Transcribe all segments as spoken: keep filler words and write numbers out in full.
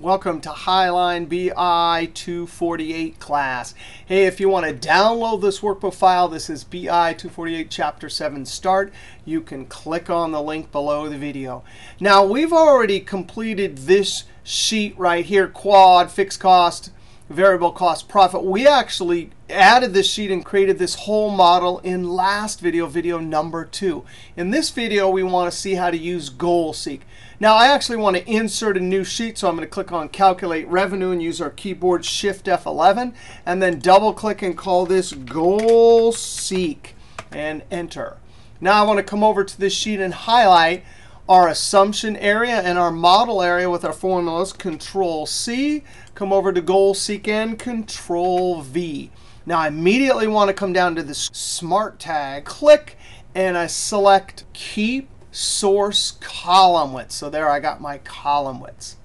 Welcome to Highline B I two forty-eight class. Hey, if you want to download this workbook file, this is B I two forty-eight Chapter seven Start. You can click on the link below the video. Now, we've already completed this sheet right here, quad, fixed cost, variable cost, profit. We actually added this sheet and created this whole model in last video, video number two. In this video, we want to see how to use Goal Seek. Now, I actually want to insert a new sheet, so I'm going to click on Calculate Revenue and use our keyboard Shift F eleven, and then double-click and call this Goal Seek and Enter. Now, I want to come over to this sheet and highlight our assumption area and our model area with our formulas, Control C, come over to Goal Seek and Control V. Now, I immediately want to come down to this Smart tag, click, and I select Keep Source Column Widths. So there I got my column widths.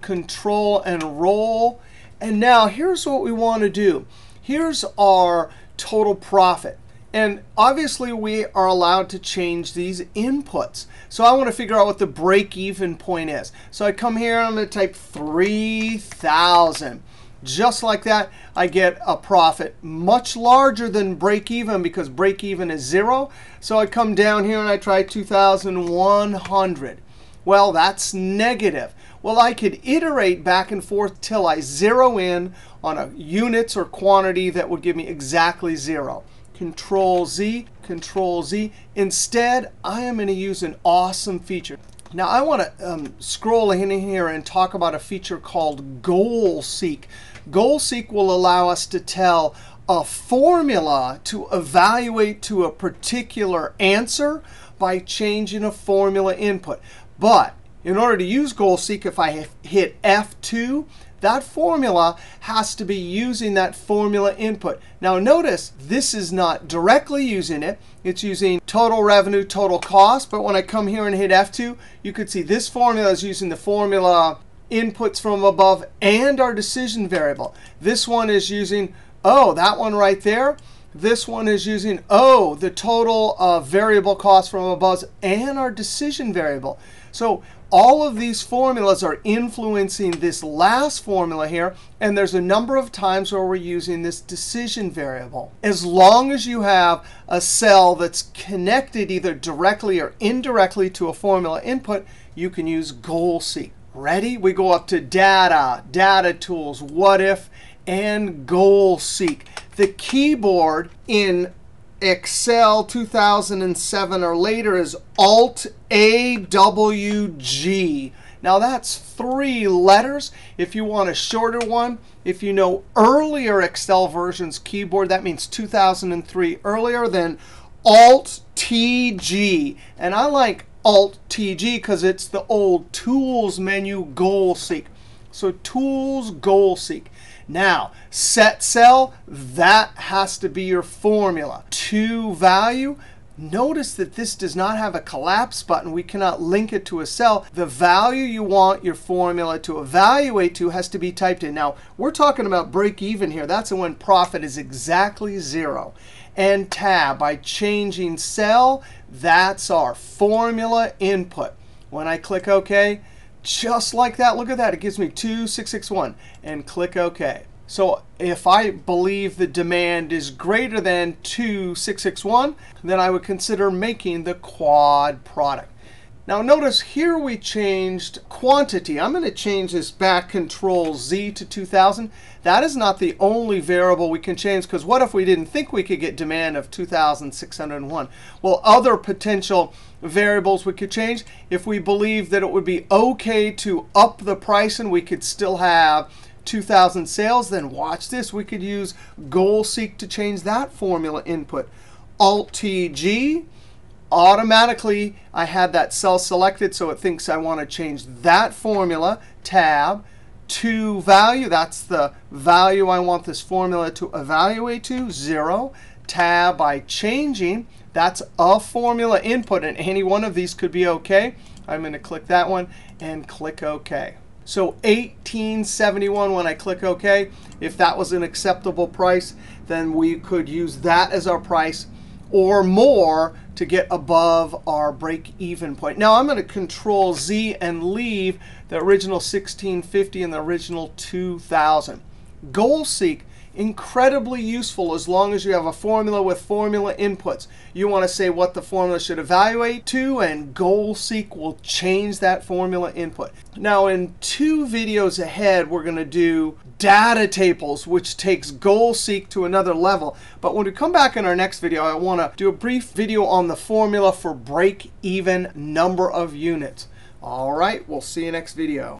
Control and roll. And now here's what we want to do. Here's our total profit. And obviously, we are allowed to change these inputs. So I want to figure out what the break-even point is. So I come here, I'm going to type three thousand. Just like that, I get a profit much larger than break-even, because break-even is zero. So I come down here and I try two thousand one hundred. Well, that's negative. Well, I could iterate back and forth till I zero in on a units or quantity that would give me exactly zero. Control Z, Control Z. Instead, I am going to use an awesome feature. Now, I want to um, scroll in here and talk about a feature called Goal Seek. Goal Seek will allow us to tell a formula to evaluate to a particular answer by changing a formula input. But in order to use Goal Seek, if I hit F two, that formula has to be using that formula input. Now notice, this is not directly using it. It's using total revenue, total cost. But when I come here and hit F two, you could see this formula is using the formula inputs from above and our decision variable. This one is using, oh, that one right there. This one is using, oh, the total uh, variable cost from above and our decision variable. So all of these formulas are influencing this last formula here. And there's a number of times where we're using this decision variable. As long as you have a cell that's connected either directly or indirectly to a formula input, you can use Goal Seek. Ready? We go up to Data, Data Tools, What If, and Goal Seek. The keyboard in Excel two thousand seven or later is Alt A W G. Now, that's three letters. If you want a shorter one, if you know earlier Excel versions keyboard, that means two thousand three earlier, then Alt T G. And I like Alt T G because it's the old Tools menu, Goal Seek. So Tools, Goal Seek. Now, set cell, that has to be your formula. To value, notice that this does not have a collapse button. We cannot link it to a cell. The value you want your formula to evaluate to has to be typed in. Now, we're talking about break even here. That's when profit is exactly zero. And tab, by changing cell, that's our formula input. When I click OK, just like that, look at that. It gives me two thousand six hundred sixty-one. And click OK. So if I believe the demand is greater than two thousand six hundred sixty-one, then I would consider making the quad product. Now notice here we changed quantity. I'm going to change this back, Control Z to two thousand. That is not the only variable we can change, because what if we didn't think we could get demand of two thousand six hundred one? Well, other potential variables we could change. If we believe that it would be OK to up the price and we could still have two thousand sales, then watch this. We could use Goal Seek to change that formula input. Alt T G. Automatically, I had that cell selected, so it thinks I want to change that formula. Tab, to value, that's the value I want this formula to evaluate to, zero. Tab, by changing, that's a formula input, and any one of these could be OK. I'm going to click that one and click OK. So eighteen seventy-one, when I click OK, if that was an acceptable price, then we could use that as our price. or more to get above our break-even point. Now I'm going to Control-Z and leave the original sixteen fifty and the original two thousand. Goal Seek, incredibly useful as long as you have a formula with formula inputs. You want to say what the formula should evaluate to, and Goal Seek will change that formula input. Now in two videos ahead, we're going to do data tables, which takes Goal Seek to another level. But when we come back in our next video, I want to do a brief video on the formula for break-even number of units. All right, we'll see you next video.